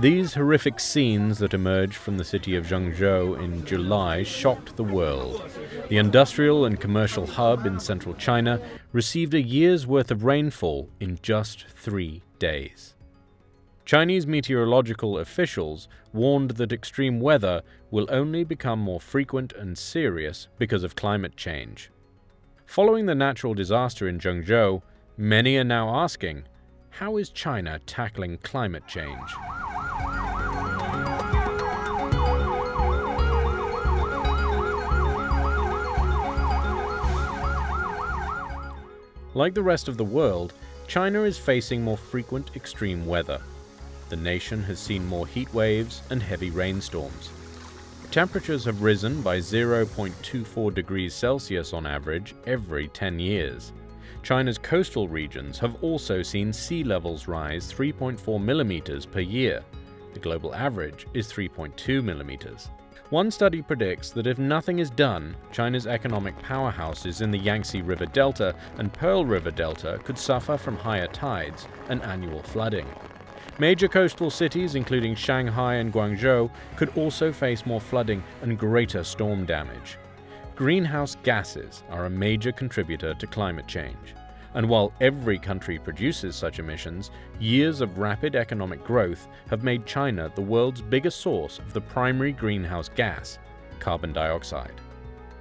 These horrific scenes that emerged from the city of Zhengzhou in July shocked the world. The industrial and commercial hub in central China received a year's worth of rainfall in just 3 days. Chinese meteorological officials warned that extreme weather will only become more frequent and serious because of climate change. Following the natural disaster in Zhengzhou, many are now asking, how is China tackling climate change? Like the rest of the world, China is facing more frequent extreme weather. The nation has seen more heat waves and heavy rainstorms. Temperatures have risen by 0.24 degrees Celsius on average every 10 years. China's coastal regions have also seen sea levels rise 3.4 millimeters per year. The global average is 3.2 millimeters. One study predicts that if nothing is done, China's economic powerhouses in the Yangtze River Delta and Pearl River Delta could suffer from higher tides and annual flooding. Major coastal cities, including Shanghai and Guangzhou, could also face more flooding and greater storm damage. Greenhouse gases are a major contributor to climate change. And while every country produces such emissions, years of rapid economic growth have made China the world's biggest source of the primary greenhouse gas, carbon dioxide.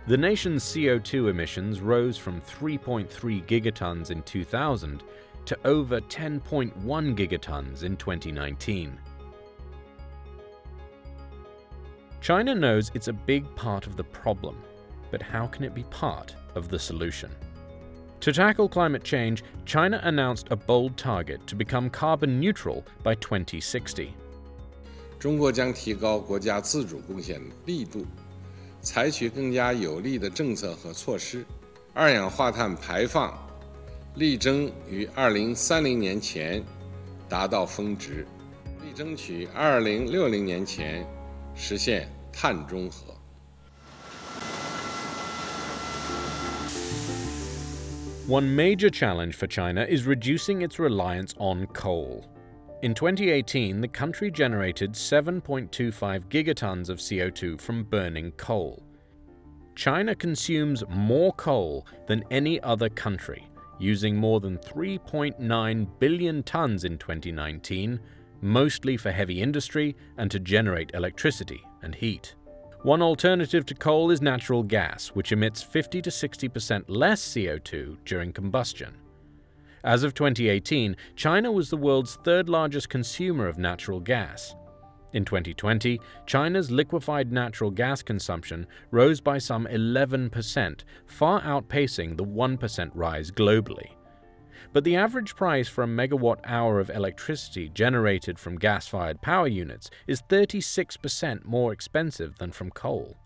The nation's CO2 emissions rose from 3.3 gigatons in 2000 to over 10.1 gigatons in 2019. China knows it's a big part of the problem, but how can it be part of the solution? To tackle climate change, China announced a bold target to become carbon neutral by 2060. One major challenge for China is reducing its reliance on coal. In 2018, the country generated 7.25 gigatons of CO2 from burning coal. China consumes more coal than any other country, using more than 3.9 billion tons in 2019, mostly for heavy industry and to generate electricity and heat. One alternative to coal is natural gas, which emits 50 to 60% less CO2 during combustion. As of 2018, China was the world's third largest consumer of natural gas. In 2020, China's liquefied natural gas consumption rose by some 11%, far outpacing the 1% rise globally. But the average price for a megawatt-hour of electricity generated from gas-fired power units is 36% more expensive than from coal.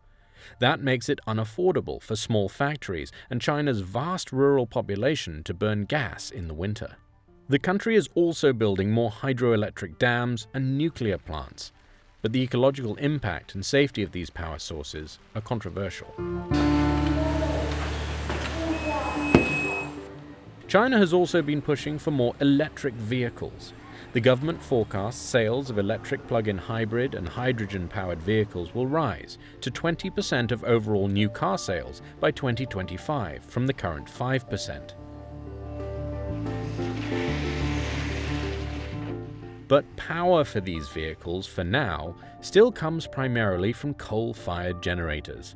That makes it unaffordable for small factories and China's vast rural population to burn gas in the winter. The country is also building more hydroelectric dams and nuclear plants, but the ecological impact and safety of these power sources are controversial. China has also been pushing for more electric vehicles. The government forecasts sales of electric plug-in hybrid and hydrogen-powered vehicles will rise to 20% of overall new car sales by 2025 from the current 5%. But power for these vehicles, for now, still comes primarily from coal-fired generators.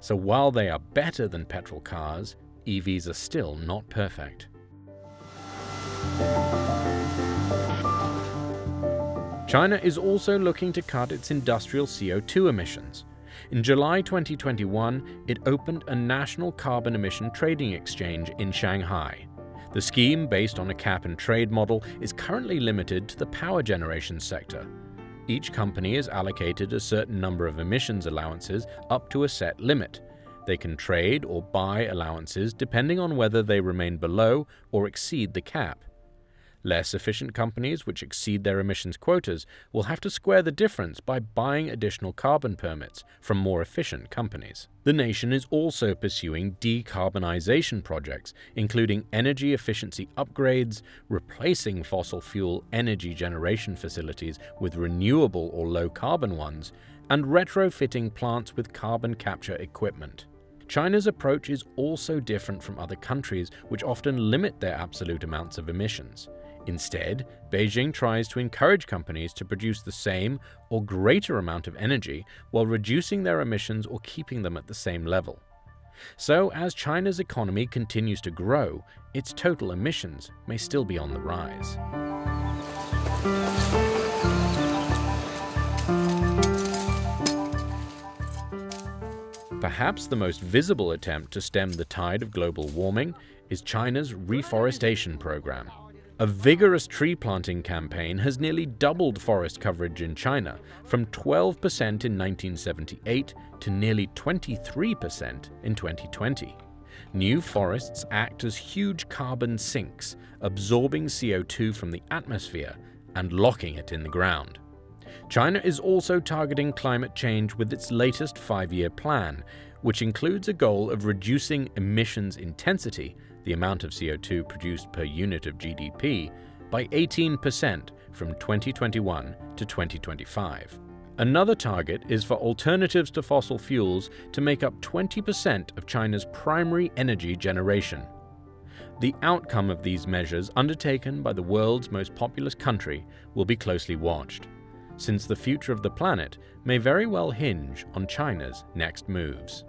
So while they are better than petrol cars, EVs are still not perfect. China is also looking to cut its industrial CO2 emissions. In July 2021, it opened a national carbon emission trading exchange in Shanghai. The scheme, based on a cap-and-trade model, is currently limited to the power generation sector. Each company is allocated a certain number of emissions allowances up to a set limit. They can trade or buy allowances depending on whether they remain below or exceed the cap. Less efficient companies which exceed their emissions quotas will have to square the difference by buying additional carbon permits from more efficient companies. The nation is also pursuing decarbonization projects, including energy efficiency upgrades, replacing fossil fuel energy generation facilities with renewable or low-carbon ones, and retrofitting plants with carbon capture equipment. China's approach is also different from other countries, which often limit their absolute amounts of emissions. Instead, Beijing tries to encourage companies to produce the same or greater amount of energy while reducing their emissions or keeping them at the same level. So, as China's economy continues to grow, its total emissions may still be on the rise. Perhaps the most visible attempt to stem the tide of global warming is China's reforestation program. A vigorous tree planting campaign has nearly doubled forest coverage in China, from 12% in 1978 to nearly 23% in 2020. New forests act as huge carbon sinks, absorbing CO2 from the atmosphere and locking it in the ground. China is also targeting climate change with its latest five-year plan, which includes a goal of reducing emissions intensity, the amount of CO2 produced per unit of GDP, by 18% from 2021 to 2025. Another target is for alternatives to fossil fuels to make up 20% of China's primary energy generation. The outcome of these measures undertaken by the world's most populous country will be closely watched, since the future of the planet may very well hinge on China's next moves.